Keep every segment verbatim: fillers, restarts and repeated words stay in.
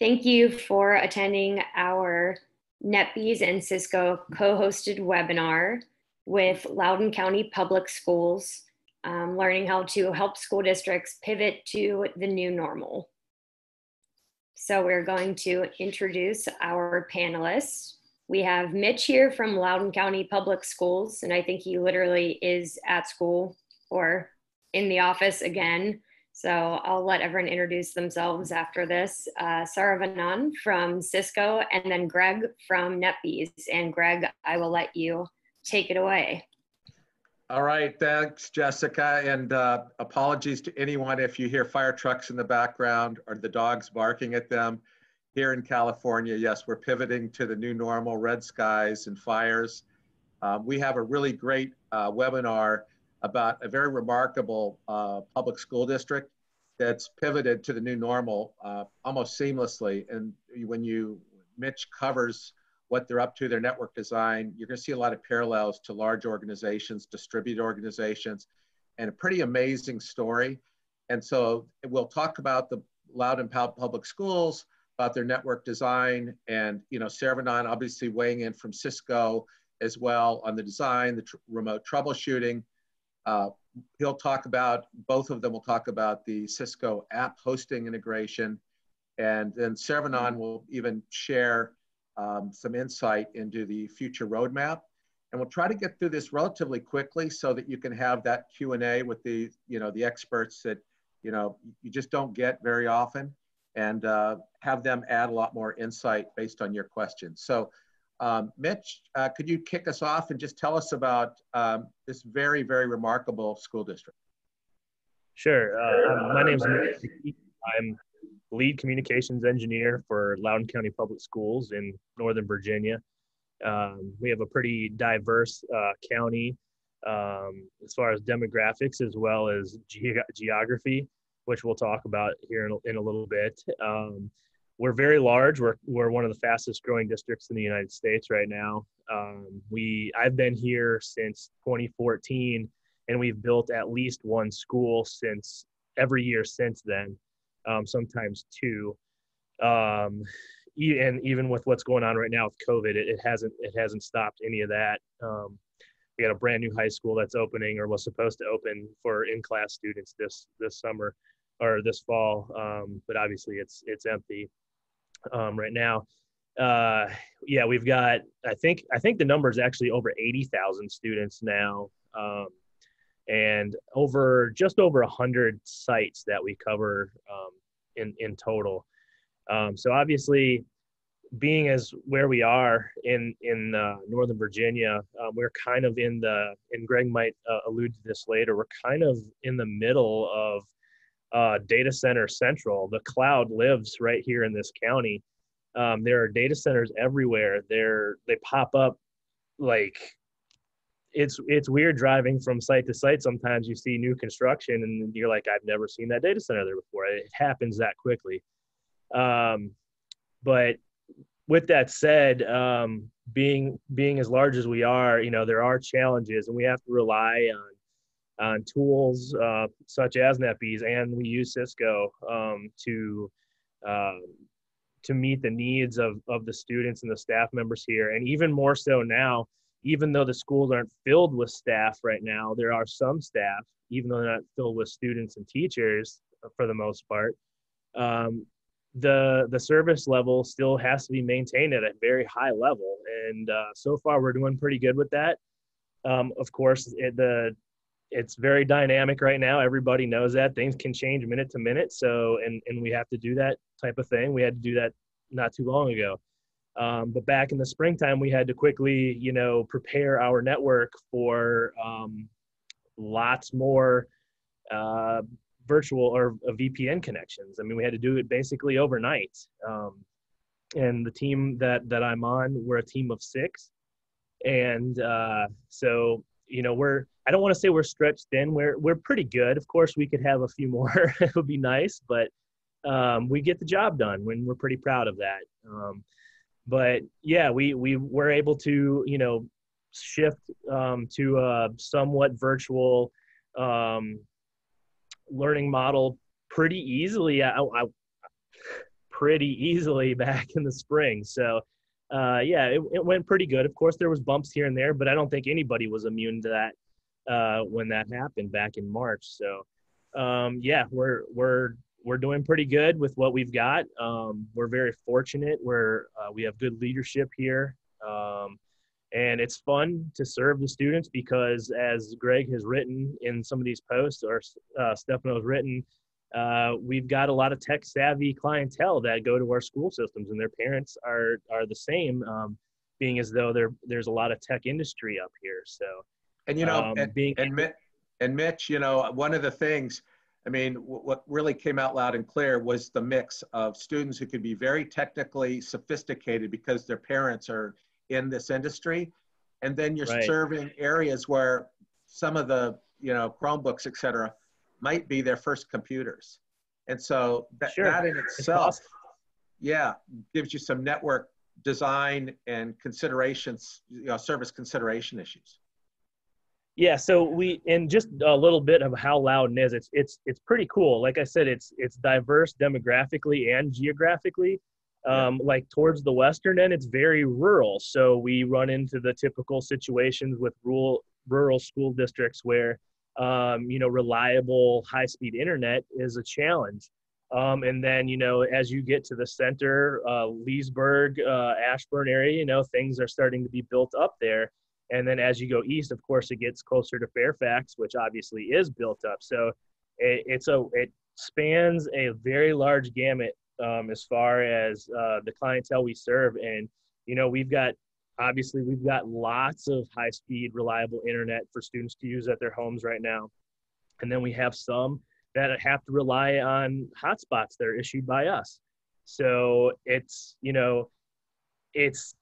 Thank you for attending our NetBeez and Cisco co-hosted webinar with Loudoun County Public Schools, um, learning how to help school districts pivot to the new normal. So we're going to introduce our panelists. We have Mitch here from Loudoun County Public Schools, and I think he literally is at school or in the office again. So I'll let everyone introduce themselves after this. Uh, Saravanan from Cisco, and then Greg from NetBeez. And Greg, I will let you take it away. All right, thanks, Jessica. And uh, apologies to anyone if you hear fire trucks in the background or the dogs barking at them. Here in California, yes, we're pivoting to the new normal, red skies and fires. Um, we have a really great uh, webinar about a very remarkable uh, public school district that's pivoted to the new normal uh, almost seamlessly. And when you, Mitch covers what they're up to, their network design, you're gonna see a lot of parallels to large organizations, distributed organizations, and a pretty amazing story. And so we'll talk about the Loudoun Public Schools, about their network design, and you know, Saravanan obviously weighing in from Cisco as well on the design, the tr remote troubleshooting. Uh, he'll talk about, both of them will talk about the Cisco app hosting integration, and then Saravanan will even share um, some insight into the future roadmap. And we'll try to get through this relatively quickly so that you can have that Q and A with the, you know, the experts that, you know, you just don't get very often, and uh, have them add a lot more insight based on your questions. So Um, Mitch, uh, could you kick us off and just tell us about um, this very, very remarkable school district? Sure. Uh, my name's Mitch Dickey. I'm lead communications engineer for Loudoun County Public Schools in Northern Virginia. Um, we have a pretty diverse uh, county um, as far as demographics as well as ge geography, which we'll talk about here in, in a little bit. Um, We're very large. We're, we're one of the fastest growing districts in the United States right now. Um, we, I've been here since twenty fourteen, and we've built at least one school since every year since then, um, sometimes two. Um, and even with what's going on right now with COVID, it, it hasn't it hasn't stopped any of that. Um, we got a brand new high school that's opening, or was supposed to open, for in-class students this, this summer or this fall, um, but obviously it's, it's empty. Um, right now, uh, yeah, we've got, I think, I think the number is actually over eighty thousand students now, um, and over just over a hundred sites that we cover, um, in, in total. Um, so obviously being as where we are in, in, uh, Northern Virginia, um, we're kind of in the, and Greg might uh, allude to this later, we're kind of in the middle of Uh, data center central. The cloud lives right here in this county. Um, there are data centers everywhere. They're, they pop up like, it's, it's weird driving from site to site. Sometimes you see new construction and you're like, I've never seen that data center there before. It happens that quickly. Um, but with that said, um, being, being as large as we are, you know, there are challenges, and we have to rely on on tools uh, such as NetBeez, and we use Cisco um, to uh, to meet the needs of, of the students and the staff members here. And even more so now, even though the schools aren't filled with staff right now, there are some staff, even though they're not filled with students and teachers for the most part, um, the, the service level still has to be maintained at a very high level. And uh, so far we're doing pretty good with that. Um, of course, it, the It's very dynamic right now. Everybody knows that things can change minute to minute. So, and, and we have to do that type of thing. We had to do that not too long ago. Um, but back in the springtime, we had to quickly, you know, prepare our network for um, lots more uh, virtual or uh, V P N connections. I mean, we had to do it basically overnight. Um, and the team that, that I'm on, we're a team of six. And uh, so, you know, we're, I don't want to say we're stretched thin. We're we're pretty good. Of course, we could have a few more. It would be nice, but um, we get the job done, when we're pretty proud of that. Um, but yeah, we we were able to, you know, shift um, to a somewhat virtual um, learning model pretty easily. I, I pretty easily back in the spring. So uh, yeah, it, it went pretty good. Of course, there was bumps here and there, but I don't think anybody was immune to that uh, when that happened back in March. So um, yeah, we're, we're, we're doing pretty good with what we've got. Um, we're very fortunate where uh, we have good leadership here. Um, and it's fun to serve the students because, as Greg has written in some of these posts, or uh, Stefano has written, uh, we've got a lot of tech savvy clientele that go to our school systems, and their parents are, are the same, um, being as though there, there's a lot of tech industry up here. So, and you know, um, and, being and, Mi and Mitch, you know, one of the things, I mean, what really came out loud and clear was the mix of students who could be very technically sophisticated because their parents are in this industry. And then you're right. serving areas where some of the, you know, Chromebooks, et cetera, might be their first computers. And so that, sure. that in itself, it's awesome. yeah, gives you some network design and considerations, you know, service consideration issues. Yeah, so we, and just a little bit of how Loudoun is, it's, it's, it's pretty cool. Like I said, it's, it's diverse demographically and geographically. Um, yeah. Like towards the western end, it's very rural. So we run into the typical situations with rural, rural school districts where, um, you know, reliable high-speed internet is a challenge. Um, and then, you know, as you get to the center, uh, Leesburg, uh, Ashburn area, you know, things are starting to be built up there. And then as you go east, of course, it gets closer to Fairfax, which obviously is built up. So it, it's a, it spans a very large gamut um, as far as uh, the clientele we serve. And, you know, we've got, obviously, we've got lots of high-speed, reliable internet for students to use at their homes right now. And then we have some that have to rely on hotspots that are issued by us. So it's, you know, it's,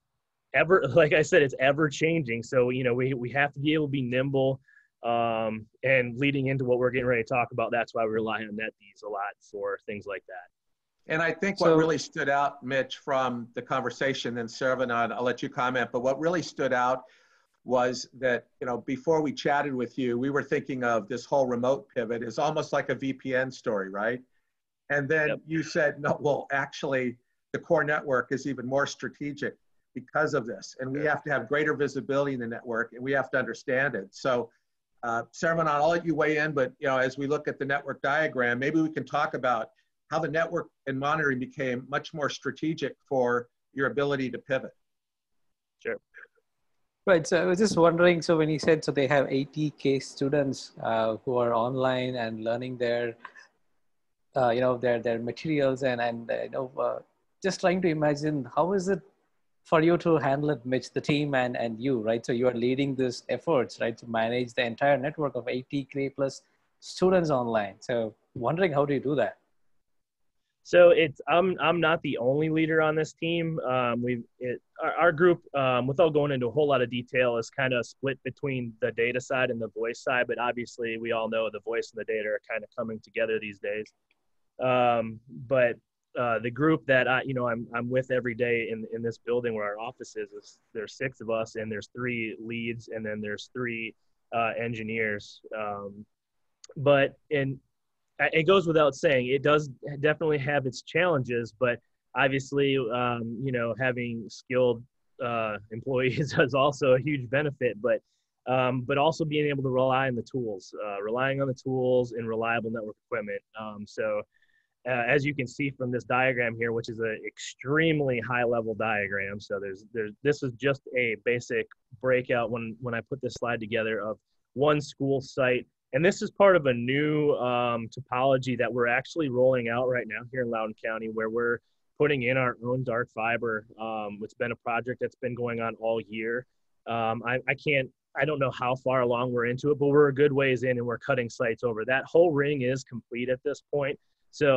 ever, like I said, it's ever changing. So, you know, we, we have to be able to be nimble, um, and leading into what we're getting ready to talk about. That's why we rely on NetBeez a lot for things like that. And I think so, what really stood out, Mitch, from the conversation, and Saravanan, I'll let you comment, but what really stood out was that, you know, before we chatted with you, we were thinking of this whole remote pivot is almost like a V P N story, right? And then yep. you said, no, well, actually the core network is even more strategic because of this, and we have to have greater visibility in the network, and we have to understand it. So, uh, Saravanan, I'll let you weigh in, but you know, as we look at the network diagram, maybe we can talk about how the network and monitoring became much more strategic for your ability to pivot. Sure. Right. So I was just wondering. So when he said, so they have eighty K students uh, who are online and learning their, uh, you know, their their materials, and and uh, you know, uh, just trying to imagine how is it for you to handle it, Mitch, the team and, and you, right? So you are leading this efforts, right, to manage the entire network of eighty K plus students online. So wondering, how do you do that? So it's, I'm, I'm not the only leader on this team. Um, we've, it, our, our group, um, without going into a whole lot of detail, is kind of split between the data side and the voice side. But obviously we all know the voice and the data are kind of coming together these days. Um, but Uh, the group that I, you know, I'm, I'm with every day in, in this building where our office is, is, there's six of us, and there's three leads, and then there's three uh, engineers. Um, but and it goes without saying, it does definitely have its challenges, but obviously, um, you know, having skilled uh, employees is also a huge benefit, but, um, but also being able to rely on the tools, uh, relying on the tools and reliable network equipment. Um, so Uh, as you can see from this diagram here, which is an extremely high-level diagram, so there's there's this is just a basic breakout when when I put this slide together of one school site, and this is part of a new um, topology that we're actually rolling out right now here in Loudoun County, where we're putting in our own dark fiber. Um, it's been a project that's been going on all year. Um, I, I can't I don't know how far along we're into it, but we're a good ways in, and we're cutting sites over. That whole ring is complete at this point. So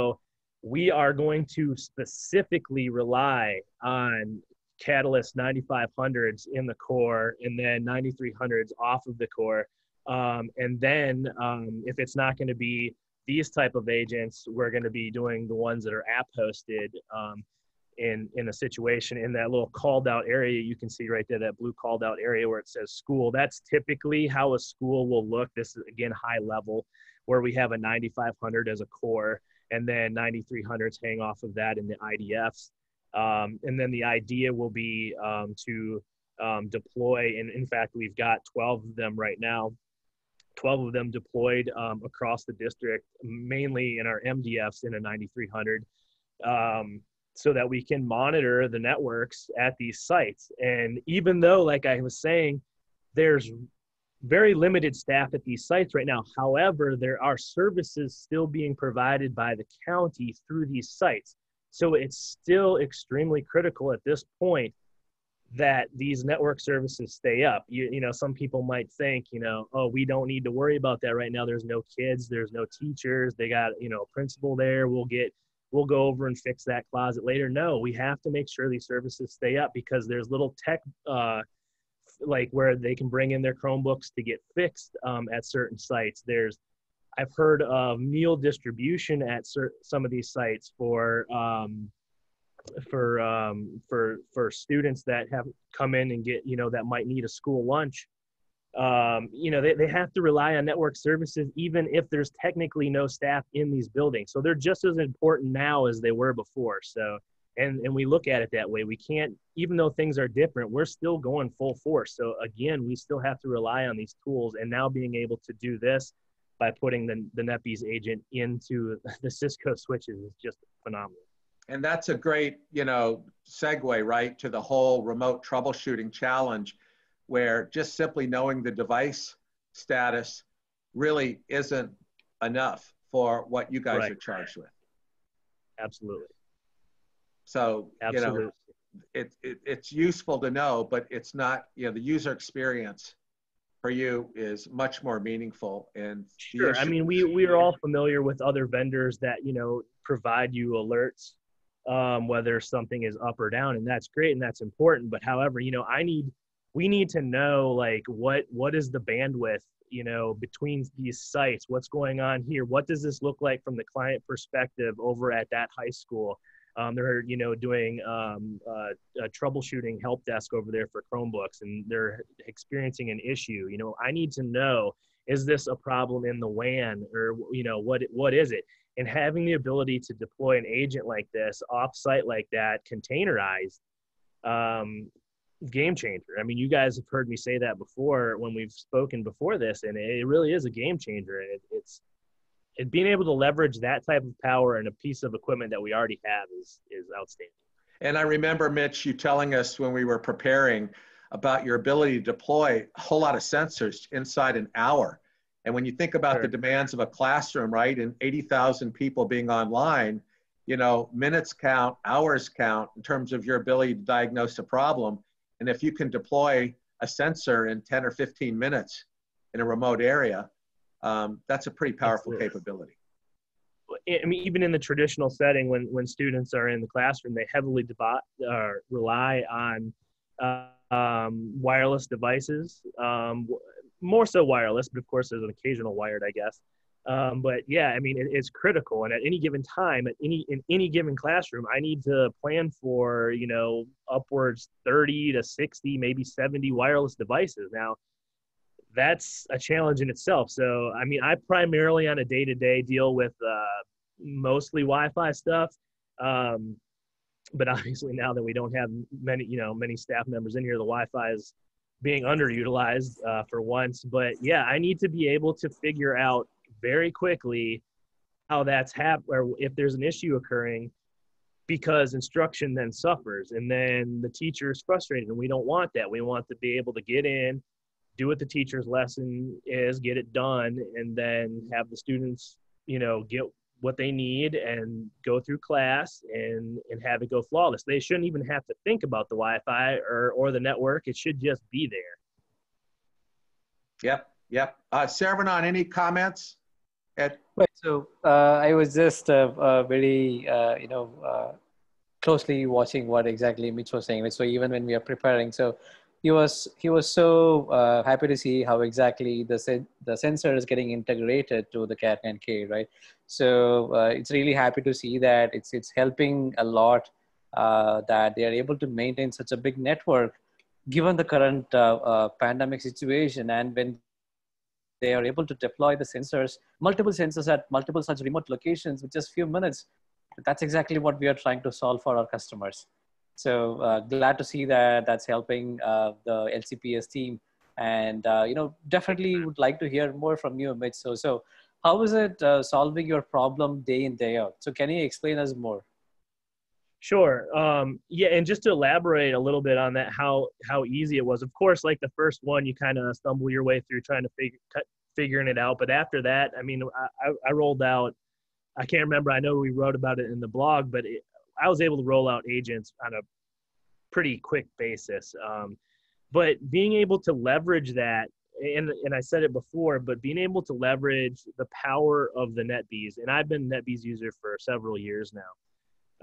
we are going to specifically rely on Catalyst ninety-five hundreds in the core, and then ninety-three hundreds off of the core. Um, and then um, if it's not going to be these type of agents, we're going to be doing the ones that are app hosted um, in, in a situation in that little called out area. You can see right there, that blue called out area where it says school. That's typically how a school will look. This is, again, high level, where we have a ninety-five hundred as a core. and then ninety-three hundreds hang off of that in the I D Fs. Um, and then the idea will be um, to um, deploy, and in fact, we've got twelve of them right now, twelve of them deployed um, across the district, mainly in our M D Fs in a ninety-three hundred, um, so that we can monitor the networks at these sites. And even though, like I was saying, there's very limited staff at these sites right now. However, there are services still being provided by the county through these sites. So it's still extremely critical at this point that these network services stay up. You, you know, some people might think, you know, oh, we don't need to worry about that right now. There's no kids, there's no teachers. They got, you know, a principal there. We'll get, we'll go over and fix that closet later. No, we have to make sure these services stay up, because there's little tech, uh, like where they can bring in their Chromebooks to get fixed um, at certain sites. There's, I've heard of meal distribution at some of these sites for um, for um, for for students that have come in and get, you know, that might need a school lunch. Um, you know, they, they have to rely on network services even if there's technically no staff in these buildings. So they're just as important now as they were before. So and and we look at it that way. We can't, even though things are different, we're still going full force. So again, we still have to rely on these tools, and now being able to do this by putting the, the NetBeez agent into the Cisco switches is just phenomenal. And that's a great, you know, segue, right, to the whole remote troubleshooting challenge, where just simply knowing the device status really isn't enough for what you guys right. are charged with. Absolutely. So, Absolutely. you know, it, it, it's useful to know, but it's not, you know, the user experience for you is much more meaningful. And sure, I mean, we, we are all familiar with other vendors that, you know, provide you alerts, um, whether something is up or down, and that's great and that's important. But however, you know, I need, we need to know, like, what, what is the bandwidth, you know, between these sites, what's going on here? What does this look like from the client perspective over at that high school? Um, they're, you know, doing um, uh, a troubleshooting help desk over there for Chromebooks, and they're experiencing an issue. You know, I need to know, is this a problem in the W A N, or, you know, what what is it? And having the ability to deploy an agent like this, offsite like that, containerized, um, game changer. I mean, you guys have heard me say that before when we've spoken before this, and it really is a game changer. And it, it's And being able to leverage that type of power and a piece of equipment that we already have is, is outstanding. And I remember, Mitch, you telling us when we were preparing about your ability to deploy a whole lot of sensors inside an hour. And when you think about sure. the demands of a classroom, right, and eighty thousand people being online, you know, minutes count, hours count in terms of your ability to diagnose a problem. And if you can deploy a sensor in ten or fifteen minutes in a remote area, Um, that's a pretty powerful Absolutely. capability. I mean, even in the traditional setting, when, when students are in the classroom, they heavily devo- uh, rely on uh, um, wireless devices, um, more so wireless, but of course there's an occasional wired, I guess. Um, but yeah, I mean, it, it's critical. And at any given time, at any in any given classroom, I need to plan for, you know, upwards thirty to sixty, maybe seventy wireless devices now. That's a challenge in itself. So, I mean, I primarily on a day-to-day deal with uh, mostly Wi-Fi stuff. Um, but obviously now that we don't have many, you know, many staff members in here, the Wi-Fi is being underutilized uh, for once. But yeah, I need to be able to figure out very quickly how that's happening, or if there's an issue occurring, because instruction then suffers. And then the teacher is frustrated, and we don't want that. We want to be able to get in, do what the teacher's lesson is, get it done, and then have the students, you know, get what they need and go through class and, and have it go flawless. They shouldn't even have to think about the Wi-Fi or, or the network. It should just be there. Yep, yep. Uh, Saravanan, any comments? At right, so uh, I was just uh, uh, really, uh, you know, uh, closely watching what exactly Mitch was saying. So even when we are preparing, so He was he was so uh, happy to see how exactly the sen the sensor is getting integrated to the Cat nine K, right? So uh, it's really happy to see that it's it's helping a lot uh, that they are able to maintain such a big network given the current uh, uh, pandemic situation. And when They are able to deploy the sensors, multiple sensors at multiple such remote locations with just a few minutes. That's exactly what we are trying to solve for our customers. So uh, glad to see that that's helping uh, the L C P S team. And, uh, you know, definitely would like to hear more from you, Mitch. So, so how is it uh, solving your problem day in, day out? So can you explain us more? Sure. Um, yeah, and just to elaborate a little bit on that, how how easy it was. Of course, like the first one, you kind of stumble your way through trying to figure figuring it out. But after that, I mean, I, I rolled out, I can't remember, I know we wrote about it in the blog, but it, I was able to roll out agents on a pretty quick basis. Um, but being able to leverage that, and, and I said it before, but being able to leverage the power of the NetBeez, and I've been a NetBeez user for several years now,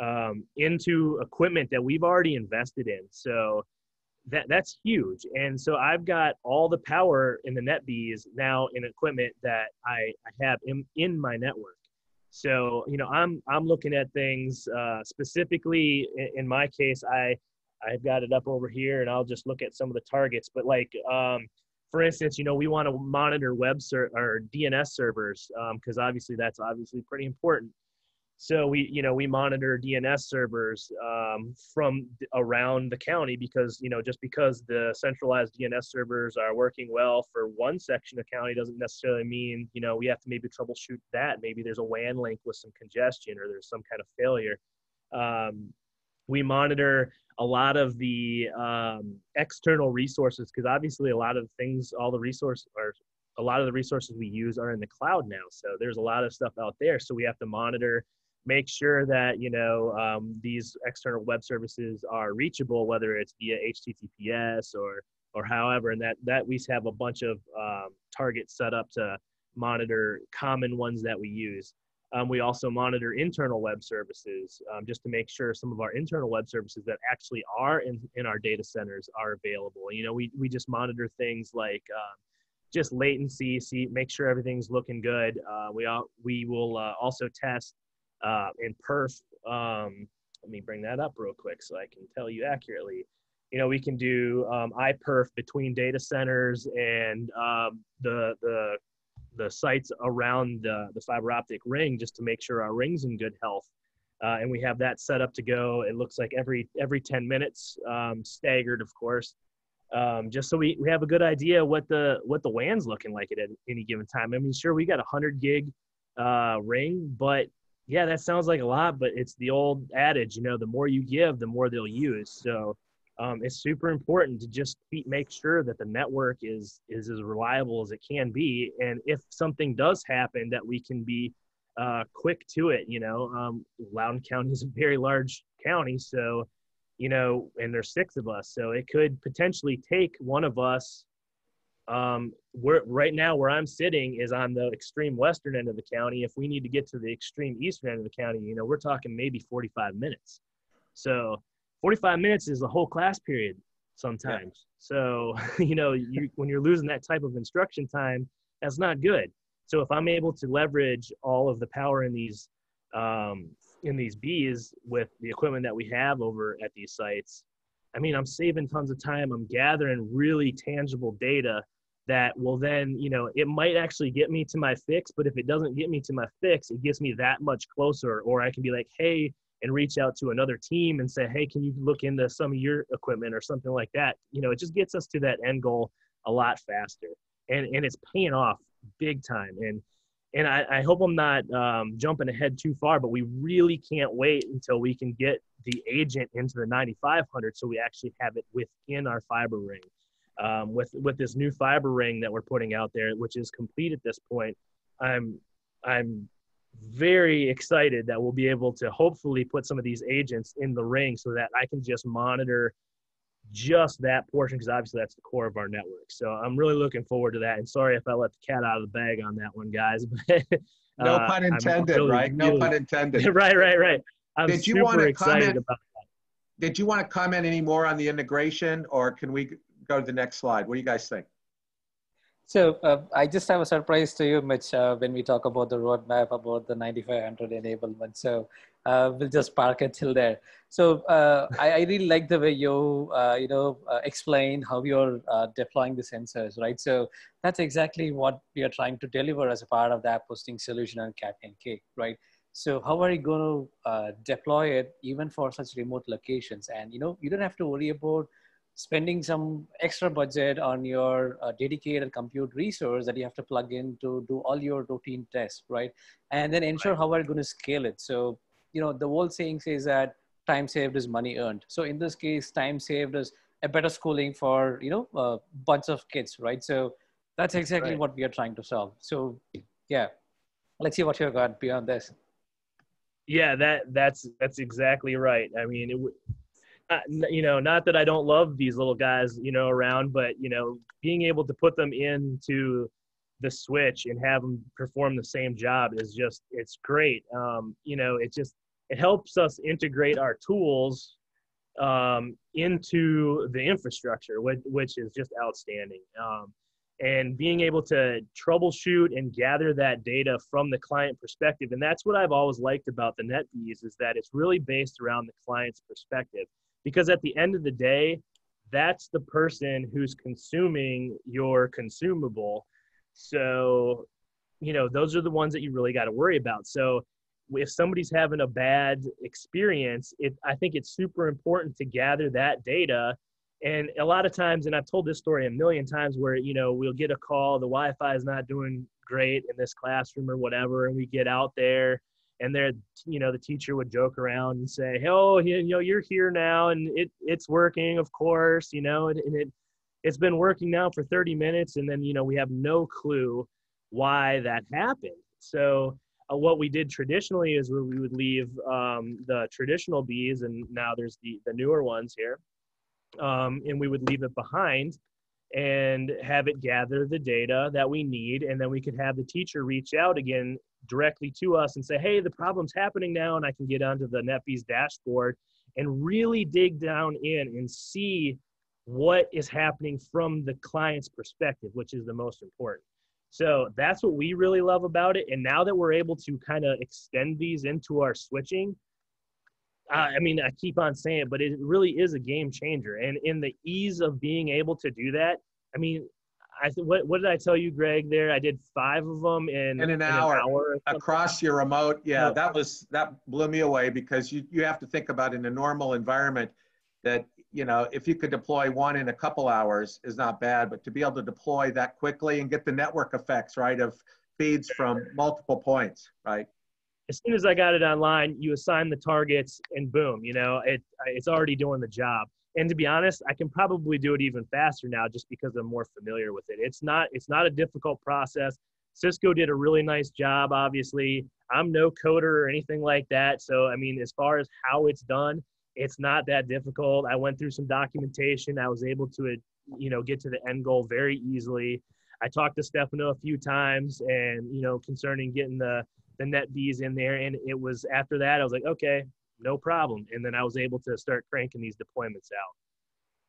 um, into equipment that we've already invested in. So that that's huge. And so I've got all the power in the NetBeez now in equipment that I, I have in, in my network. So, you know, I'm, I'm looking at things, uh, specifically in, in my case, I, I've got it up over here and I'll just look at some of the targets, but like, um, for instance, you know, we want to monitor web ser- or D N S servers. Um, cause obviously that's obviously pretty important. So we, you know, we monitor D N S servers, um, from around the county because, you know, just because the centralized D N S servers are working well for one section of county doesn't necessarily mean, you know, we have to maybe troubleshoot that. Maybe there's a W A N link with some congestion or there's some kind of failure. Um, we monitor a lot of the um, external resources because obviously a lot of things, all the resources are, a lot of the resources we use are in the cloud now. So there's a lot of stuff out there. So we have to monitor, make sure that, you know, um, these external web services are reachable, whether it's via H T T P S or, or however, and that, that we have a bunch of um, targets set up to monitor common ones that we use. Um, we also monitor internal web services um, just to make sure some of our internal web services that actually are in, in our data centers are available. You know, we, we just monitor things like um, just latency, see, make sure everything's looking good. Uh, we, all, we will uh, also test uh, in perf. Um, let me bring that up real quick so I can tell you accurately. You know, we can do um, iPerf between data centers and um, the, the, the sites around the, the fiber optic ring just to make sure our ring's in good health. Uh, and we have that set up to go. It looks like every every ten minutes, um, staggered, of course, um, just so we, we have a good idea what the what the W A N's looking like at any given time. I mean, sure, we got a one hundred gig uh, ring, but yeah, that sounds like a lot, but it's the old adage, you know, the more you give, the more they'll use. So um, it's super important to just keep, make sure that the network is, is as reliable as it can be. And if something does happen, that we can be uh, quick to it, you know, um, Loudoun County is a very large county. So, you know, and there's six of us, so it could potentially take one of us. Um, we're right now where I'm sitting is on the extreme western end of the county. If we need to get to the extreme eastern end of the county, you know, we're talking maybe forty-five minutes. So forty-five minutes is the whole class period sometimes. Yeah. So, you know, you, when you're losing that type of instruction time, that's not good. So if I'm able to leverage all of the power in these, um, in these bees with the equipment that we have over at these sites, I mean, I'm saving tons of time. I'm gathering really tangible data that will then, you know, it might actually get me to my fix, but if it doesn't get me to my fix, it gets me that much closer. Or I can be like, hey, and reach out to another team and say, hey, can you look into some of your equipment or something like that? You know, it just gets us to that end goal a lot faster. And and it's paying off big time. And and I, I hope I'm not um, jumping ahead too far, but we really can't wait until we can get the agent into the ninety-five hundred so we actually have it within our fiber ring. Um, with with this new fiber ring that we're putting out there, which is complete at this point, I'm I'm very excited that we'll be able to hopefully put some of these agents in the ring so that I can just monitor just that portion, because obviously that's the core of our network. So I'm really looking forward to that. And sorry if I let the cat out of the bag on that one, guys. But, no uh, pun intended, really right? No pun intended. right, right, right. I'm did you super want to excited comment, about that. Did you want to comment any more on the integration, or can we go to the next slide? What do you guys think? So uh, I just have a surprise to you, Mitch, uh, when we talk about the roadmap about the ninety-five hundred enablement. So uh, we'll just park it till there. So uh, I, I really like the way you, uh, you know, uh, explain how you're uh, deploying the sensors, right? So that's exactly what we are trying to deliver as a part of the app hosting solution on Cat nine K, right? So how are you going to uh, deploy it even for such remote locations? And you know, you don't have to worry about spending some extra budget on your uh, dedicated compute resource that you have to plug in to do all your routine tests, right? And then ensure right. how we're going to scale it. So, you know, the old saying says that time saved is money earned. So in this case, time saved is a better schooling for, you know, a bunch of kids, right? So that's exactly right. what we are trying to solve. So yeah, let's see what you've got beyond this. Yeah, that that's that's exactly right. I mean, it would, uh, you know, not that I don't love these little guys, you know, around, but you know, being able to put them into the switch and have them perform the same job is just, it's great. Um, you know, it just it helps us integrate our tools um, into the infrastructure, which which is just outstanding. Um, and being able to troubleshoot and gather that data from the client perspective. And that's what I've always liked about the NetBeez, is that it's really based around the client's perspective. Because at the end of the day, that's the person who's consuming your consumable. So, you know, those are the ones that you really got to worry about. So if somebody's having a bad experience, it, I think it's super important to gather that data. And a lot of times, and I've told this story a million times, where, you know, we'll get a call, the Wi-Fi is not doing great in this classroom or whatever, and we get out there, and there, you know, the teacher would joke around and say, hey, oh, you know, you're here now, and it it's working, of course, you know, and, and it, it's been working now for thirty minutes, and then, you know, we have no clue why that happened. So uh, what we did traditionally is where we would leave um, the traditional bees, and now there's the, the newer ones here. Um, and we would leave it behind and have it gather the data that we need. And then we could have the teacher reach out again directly to us and say, hey, the problem's happening now. And I can get onto the NetBeez dashboard and really dig down in and see what is happening from the client's perspective, which is the most important. So that's what we really love about it. And now that we're able to kind of extend these into our switching, I mean, I keep on saying it, but it really is a game changer. And in the ease of being able to do that, I mean, I what, what did I tell you, Greg, there? I did five of them in, in an hour, in an hour across your remote. Yeah, oh. that was that blew me away, because you, you have to think about, in a normal environment, that, you know, if you could deploy one in a couple hours is not bad, but to be able to deploy that quickly and get the network effects, right, of feeds from multiple points, right? As soon as I got it online, you assign the targets and boom, you know, it, it's already doing the job. And to be honest, I can probably do it even faster now just because I'm more familiar with it. It's not, it's not a difficult process. Cisco did a really nice job, obviously. I'm no coder or anything like that. So, I mean, as far as how it's done, it's not that difficult. I went through some documentation. I was able to, you know, get to the end goal very easily. I talked to Stefano a few times and, you know, concerning getting the, the NetBeez in there, and it was after that I was like, okay, no problem, and then I was able to start cranking these deployments out.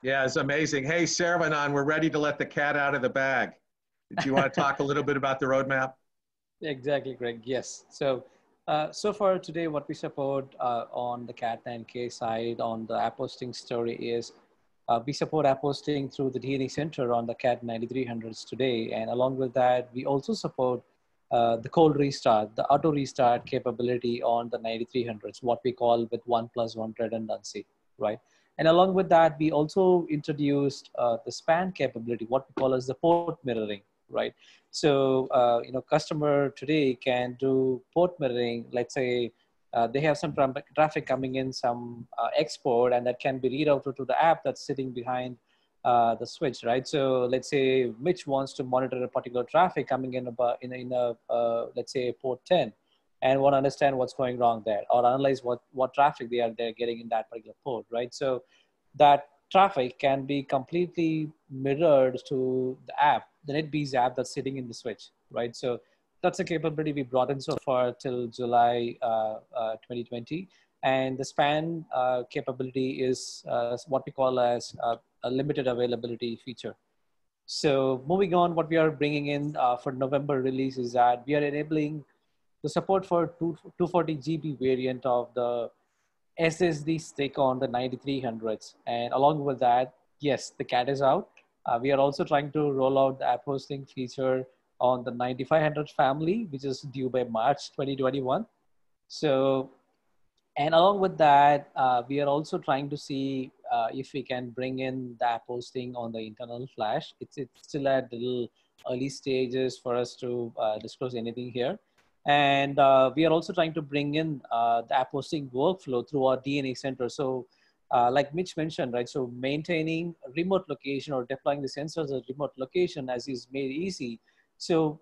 Yeah, it's amazing. Hey, Saravanan, we're ready to let the cat out of the bag. Do you want to talk a little bit about the roadmap? Exactly, Greg. Yes. So, uh, so far today, what we support uh, on the Cat nine K side on the app hosting story is uh, we support app hosting through the D N A Center on the Cat ninety-three hundreds today, and along with that, we also support Uh, the cold restart, the auto restart capability on the ninety-three hundreds, what we call with one plus one redundancy, right? And along with that, we also introduced uh, the span capability, what we call as the port mirroring, right? So, uh, you know, customer today can do port mirroring. Let's say uh, they have some tra traffic coming in, some uh, export, and that can be rerouted to the app that's sitting behind Uh, the switch, right? So let's say Mitch wants to monitor a particular traffic coming in about in a, in a uh, let's say port ten, and want to understand what's going wrong there, or analyze what what traffic they are they're getting in that particular port, right? So that traffic can be completely mirrored to the app, the NetBeez app that's sitting in the switch, right? So that's a capability we brought in so far till July uh, uh, twenty twenty, and the span uh, capability is uh, what we call as uh, a limited availability feature. So moving on, what we are bringing in uh, for November release is that we are enabling the support for two forty G B variant of the S S D stick on the ninety-three hundreds. And along with that, yes, the cat is out. Uh, we are also trying to roll out the app hosting feature on the ninety-five hundred family, which is due by March twenty twenty-one. So, and along with that, uh, we are also trying to see uh, if we can bring in the app hosting on the internal flash. It's, it's still at little early stages for us to uh, disclose anything here. And uh, we are also trying to bring in uh, the app hosting workflow through our D N A Center. So uh, like Mitch mentioned, right? So maintaining remote location or deploying the sensors at remote location as is made easy. So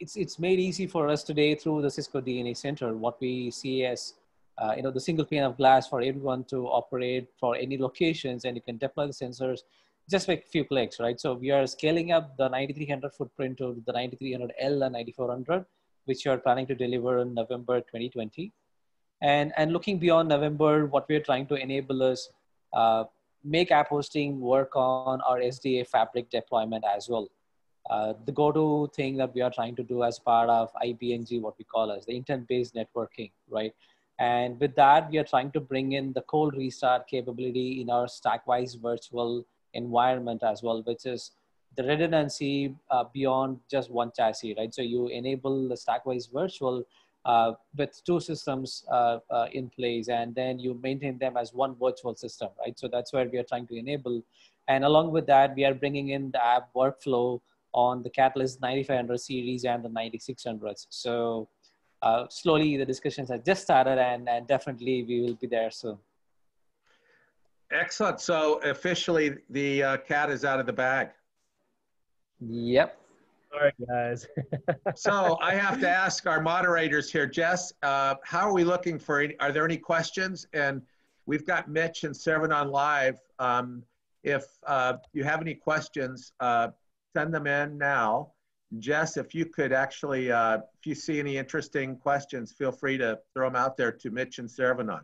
it's, it's made easy for us today through the Cisco D N A Center, what we see as uh, you know, the single pane of glass for everyone to operate for any locations, and you can deploy the sensors just like a few clicks, right? So we are scaling up the ninety-three hundred footprint to the ninety-three hundred L and ninety-four hundred, which you are planning to deliver in November twenty twenty. And, and looking beyond November, what we're trying to enable is uh, make app hosting work on our S D A fabric deployment as well. Uh, the go-to thing that we are trying to do as part of I B N G, what we call as the intent-based networking, right? And with that, we are trying to bring in the cold restart capability in our Stackwise Virtual environment as well, which is the redundancy uh, beyond just one chassis, right? So you enable the Stackwise Virtual uh, with two systems uh, uh, in place, and then you maintain them as one virtual system, right? So that's where we are trying to enable. And along with that, we are bringing in the app workflow on the Catalyst ninety-five hundred series and the ninety-six hundreds. So uh, slowly the discussions have just started, and, and definitely we will be there soon. Excellent. So officially the uh, cat is out of the bag. Yep. All right, guys. So I have to ask our moderators here, Jess, uh, how are we looking for, any, are there any questions? And we've got Mitch and Saravanan live. Um, if uh, you have any questions, uh, send them in now. Jess, if you could actually, uh, if you see any interesting questions, feel free to throw them out there to Mitch and Saravanan.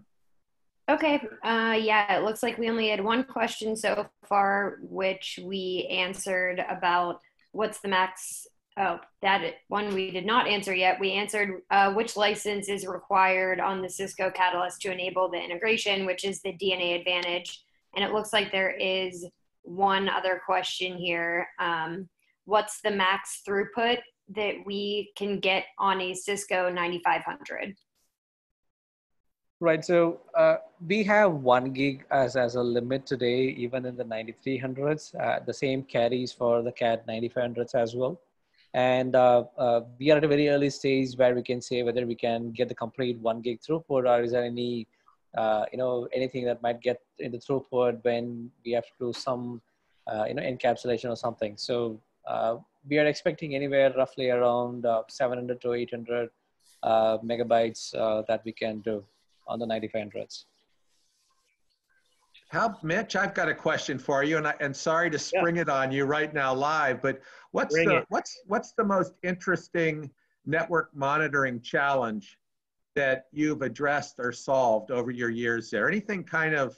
Okay, uh, yeah, it looks like we only had one question so far, which we answered about what's the max, oh, that one we did not answer yet. We answered uh, which license is required on the Cisco Catalyst to enable the integration, which is the D N A Advantage. And it looks like there is one other question here. Um, what's the max throughput that we can get on a Cisco ninety-five hundred? Right, so uh, we have one gig as, as a limit today, even in the ninety-three hundreds. Uh, the same carries for the Cat ninety-five hundreds as well. And uh, uh, we are at a very early stage where we can say whether we can get the complete one gig throughput, or is there any Uh, you know, anything that might get in the throughput when we have to do some, uh, you know, encapsulation or something. So uh, we are expecting anywhere roughly around uh, seven hundred to eight hundred uh, megabytes uh, that we can do on the ninety-five hundreds. How, Mitch, I've got a question for you, and, I, and sorry to spring yeah. it on you right now live, but what's the, what's, what's the most interesting network monitoring challenge that you've addressed or solved over your years there? Anything kind of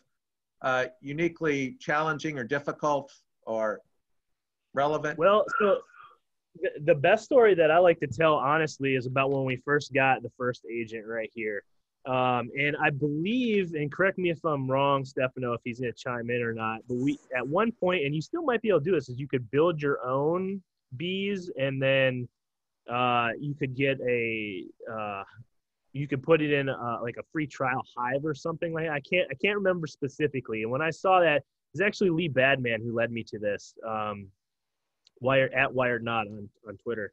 uh, uniquely challenging or difficult or relevant? Well, so th the best story that I like to tell, honestly, is about when we first got the first agent right here. Um, and I believe, and correct me if I'm wrong, Stefano, if he's gonna chime in or not, but we, at one point, and you still might be able to do this, is you could build your own bees, and then uh, you could get a, uh, you could put it in uh, like a free trial hive or something like that. I can't, I can't remember specifically. And when I saw that, it's actually Lee Badman who led me to this, um, Wired, at Wired Not on, on Twitter.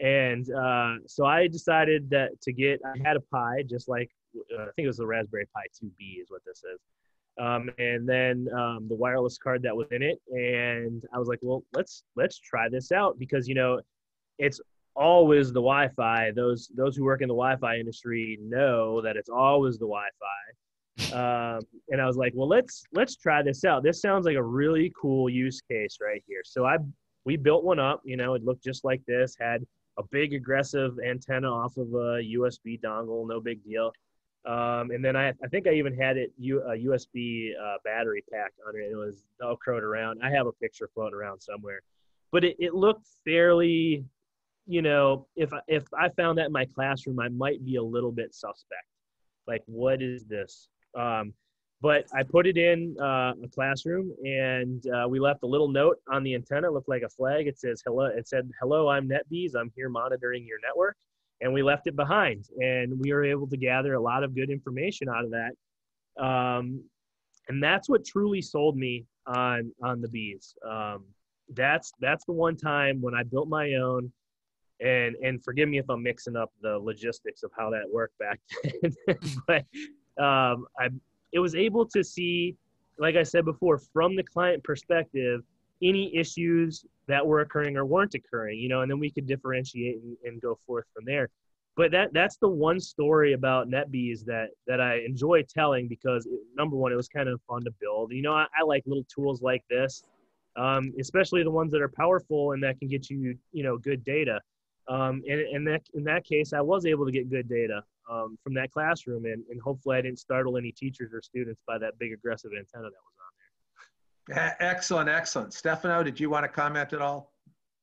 And uh, so I decided that to get, I had a Pi, just like, uh, I think it was the Raspberry Pi two B is what this is. Um, and then um, the wireless card that was in it. And I was like, well, let's, let's try this out, because, you know, it's always the Wi-Fi. Those those who work in the Wi-Fi industry know that it's always the Wi-Fi. Um, and I was like, well, let's let's try this out. This sounds like a really cool use case right here. So I we built one up. You know, it looked just like this. Had a big aggressive antenna off of a U S B dongle. No big deal. Um, and then I I think I even had it U, a U S B uh, battery pack under it. It was velcroed around. I have a picture floating around somewhere, but it, it looked fairly you know, if if I found that in my classroom, I might be a little bit suspect. Like, what is this? Um, but I put it in uh, a classroom, and uh, we left a little note on the antenna. It looked like a flag. It says hello. It said, "Hello, I'm NetBeez. I'm here monitoring your network." And we left it behind, and we were able to gather a lot of good information out of that. Um, and that's what truly sold me on on the bees. Um, that's that's the one time when I built my own. And and forgive me if I'm mixing up the logistics of how that worked back then, but um, I it was able to see, like I said before, from the client perspective, any issues that were occurring or weren't occurring, you know, and then we could differentiate and, and go forth from there. But that that's the one story about NetBeez that that I enjoy telling, because it, number one, it was kind of fun to build. You know, I, I like little tools like this, um, especially the ones that are powerful and that can get you, you know, good data. Um, and and that, in that case, I was able to get good data um, from that classroom, and, and hopefully I didn't startle any teachers or students by that big aggressive antenna that was on. Excellent, excellent. Stefano, did you want to comment at all?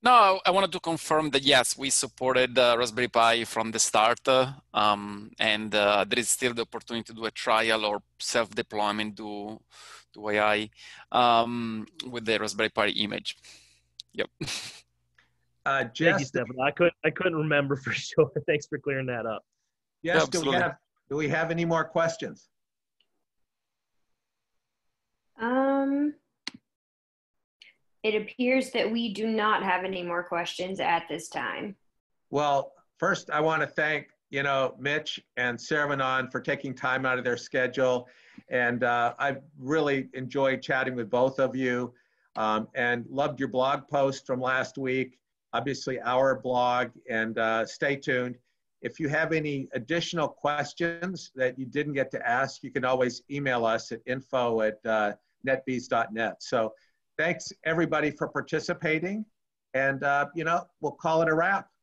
No, I wanted to confirm that yes, we supported uh, Raspberry Pi from the start, uh, um, and uh, there is still the opportunity to do a trial or self-deployment to, to A I um, with the Raspberry Pi image. Yep. Uh, Jess, thank you, Stefano. I couldn't, I couldn't remember for sure. Thanks for clearing that up. Yes, do we have, do we have any more questions? Um. It appears that we do not have any more questions at this time. Well, first I want to thank, you know, Mitch and Saravanan for taking time out of their schedule. And uh, I really enjoyed chatting with both of you, um, and loved your blog post from last week, obviously our blog, and uh, stay tuned. If you have any additional questions that you didn't get to ask, you can always email us at info at uh, netbeez dot net. So thanks everybody for participating, and uh, you know, we'll call it a wrap.